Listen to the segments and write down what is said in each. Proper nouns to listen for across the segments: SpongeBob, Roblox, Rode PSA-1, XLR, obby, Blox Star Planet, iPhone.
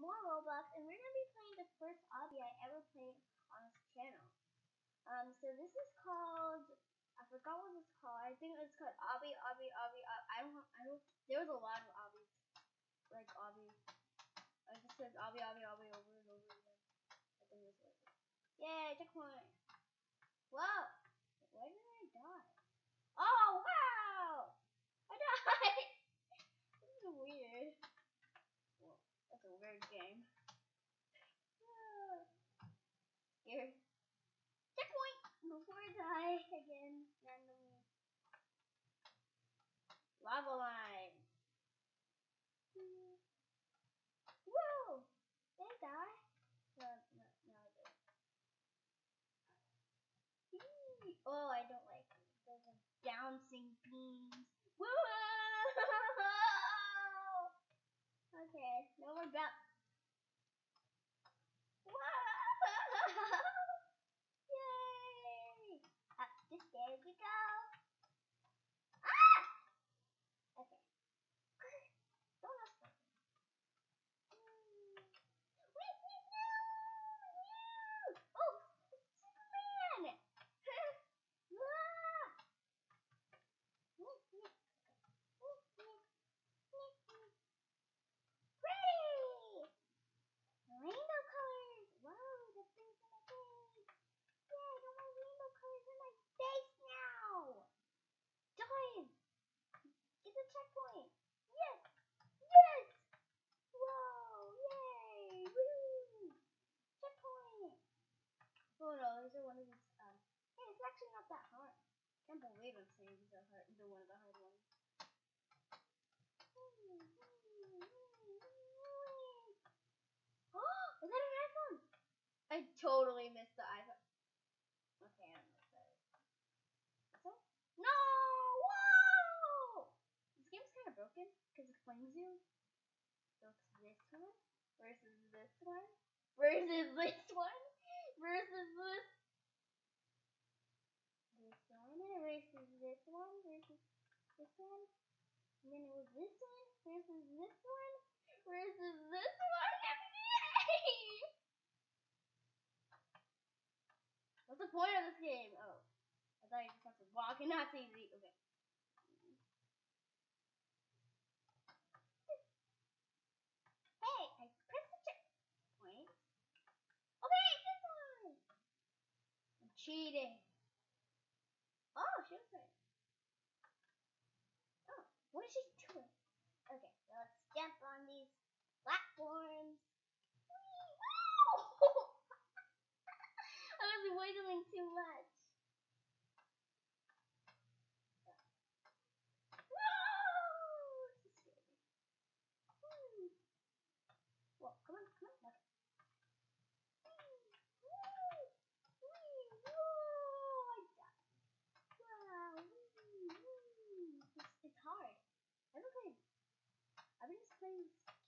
more Roblox, and we're going to be playing the first obby I ever played on this channel. So this is called, I forgot what it's called. I think it's called obby. I don't, there was a lot of obbies, like obby. I just said obby over and over again. I think this was it. Yay, checkpoint. Whoa, why did I die? Oh, wow, I died. This is weird. That's a weird game. Here. Checkpoint! Before I die again, randomly. Lava line. Whoa! Did I die? No, I didn't. Oh, I don't like it. Those are bouncing beams. Whoa! Okay, no more bounce. Whoa! Yay! Up the stairs we go. Ah! Okay. Don't ask me. Wait, wait, no! No! Oh! Superman! Checkpoint. Yes! Yes! Whoa! Yay! Woo! Checkpoint! Oh no, these are one of these, hey, it's actually not that hard. I can't believe I'm saying these are hard. These are one of the hard ones. Oh! Is that an iPhone? I totally missed the iPhone. Okay, I don't know if that is. No! Broken because it flings you. So it's this one versus this one versus this one versus this. This one versus this one versus this one. And then it was this one versus this one versus this one. Yay! What's the point of this game? Oh, I thought you just have to walk and not see the. Okay. I press the checkpoint. Okay, this one. I'm cheating. Oh, she was right. Oh, what is she doing? Okay, so let's jump on these platforms. Whee! Woo! I was wiggling too much.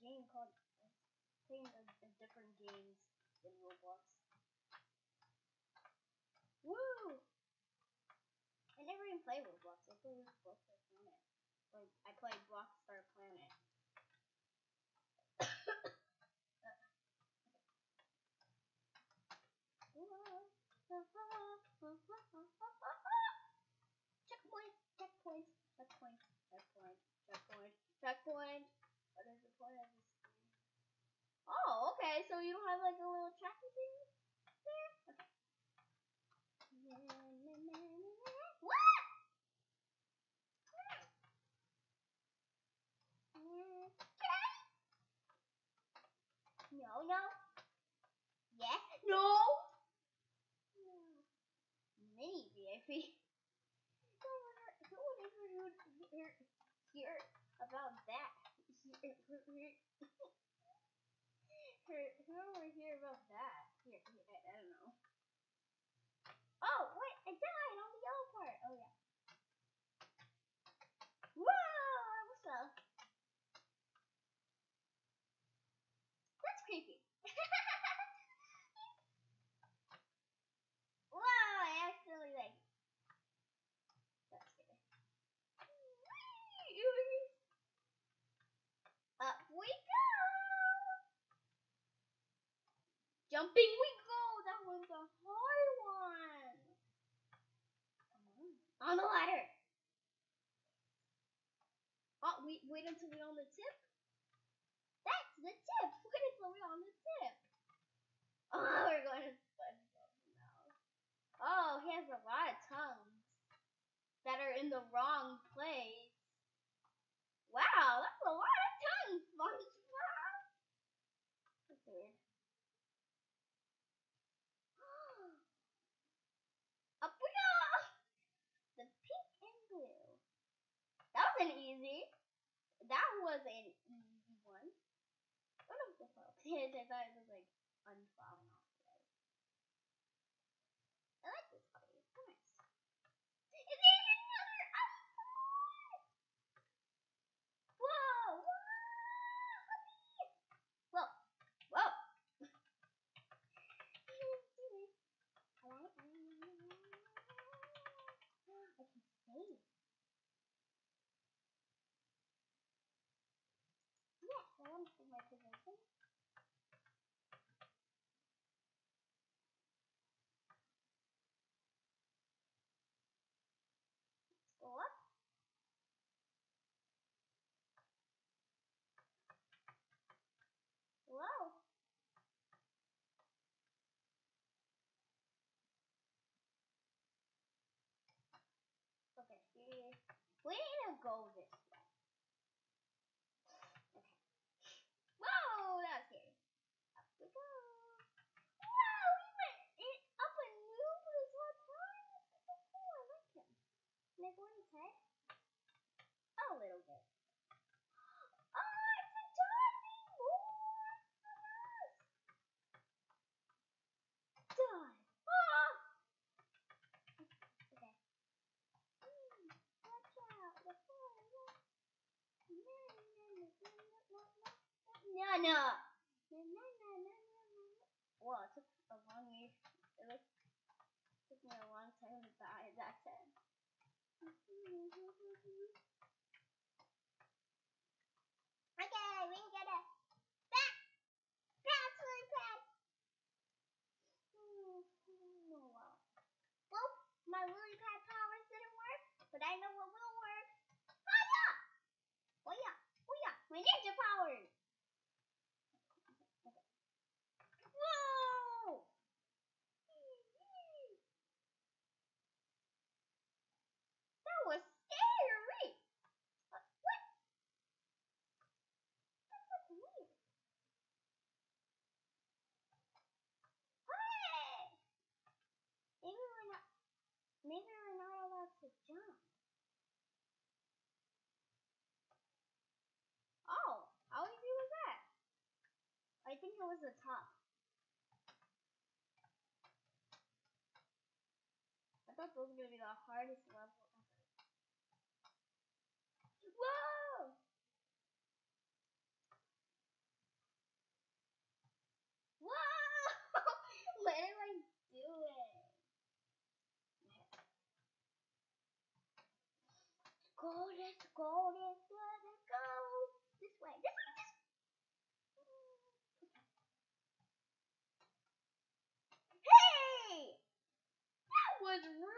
Game called playing different games in Roblox. Woo! I never even played Roblox. I played Blox Star Planet. Like I played Blox Star Planet. Checkpoint. What is the point of this thing? Oh, okay, so you don't have like a little tracky thing there? Okay. What? Okay. No. Yes? No! Mini VIP. No one ever hear about that. Whoever hear about that? Here, I don't know. Oh, wait, I died on the yellow part. Oh, yeah. Whoa, I was so. That's creepy. Whoa, I accidentally like. That's scary. Up we go! jumping we go. That was a hard one. On the ladder. Oh, wait until we're on the tip. That's the tip. Wait until we're on the tip. Oh, we're going to SpongeBob now. Oh, he has a lot of tongues that are in the wrong place. Wow, that's a lot of tongues, SpongeBob. That's weird. Up we go! The pink and blue. That was an easy. That was an easy one. What was the fault? I thought it was like unfalling off today. I like this color. It's nice. Is it another? We need to go this way. Okay. Whoa, that was scary. Up we go. Wow, we went up a new this one time. That's so cool. I like him. Can I go inside? A little bit. Oh, it's a diving board. Dive. Oh. No. Well, it took a long way. It took me a long time to die. That's it. Okay, we got it. Back to the pad. Well, my lily pad powers didn't work, but I know what will work. Fire! Oh yeah, my ninja powers. Whoa! That was scary! What? That was weird. Hey! Maybe we're not allowed to jump. Oh, how easy was that? I think it was the top. I thought those were going to be the hardest level ever. Whoa! Whoa! What am I doing? Let's go. This way. Hey! That was rude.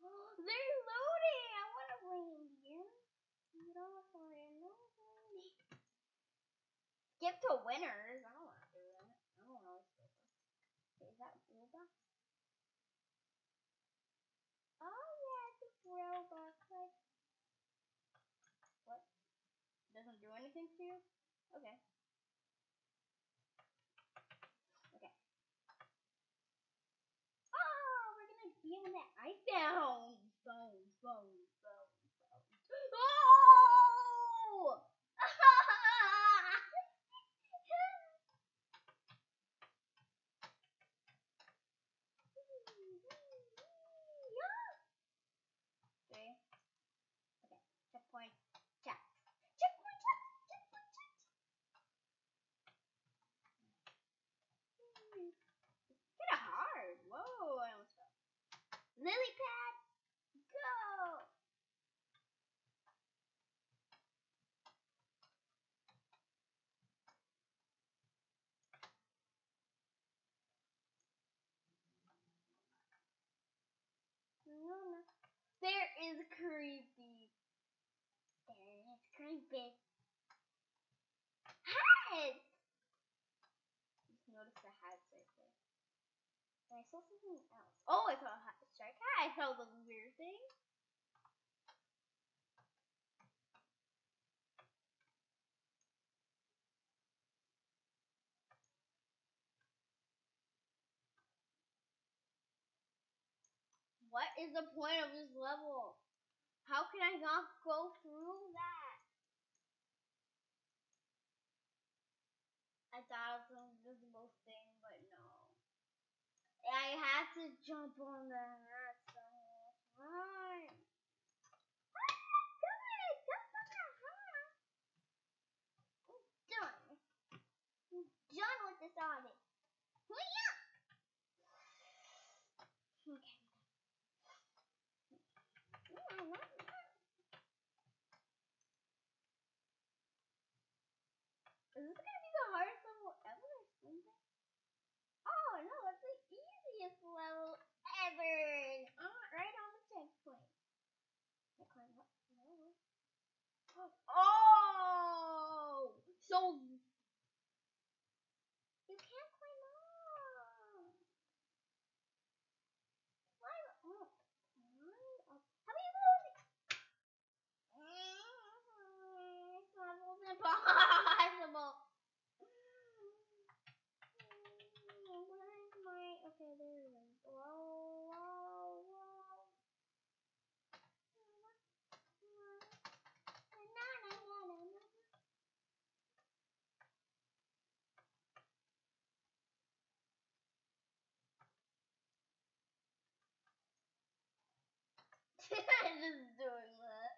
They're loading. I want to land here. You don't want to land. Give to winners. I don't want to do that. I don't know. Is that Roblox? Oh yeah, it's Roblox. Like what? Doesn't do anything to you? Okay. Even that I found bones. Oh! Okay. Checkpoint. Lily pad, go! There is creepy. There is creepy. Hats! Just notice the hats right there. And I saw something else. Oh, I saw a hat strike. I saw the weird thing. What is the point of this level? How can I not go through that? I thought it was an invisible thing, but no. I had to jump on the hat somewhere. Run! Good! Jump on the hat! I'm done. I'm done with this audit. Hurry up! Okay. Is this gonna be the hardest level ever or something? Oh no, that's the easiest level ever! Right on the checkpoint. Oh! So you can't climb up. Climb up. How many levels? This level's impossible. Where's my? Okay, there it is. Whoa, whoa, whoa. I'm just doing that.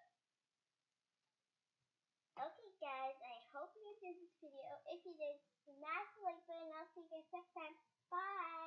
Okay guys, I hope you enjoyed this video. If you did, smash the like button. I'll see you guys next time. Bye!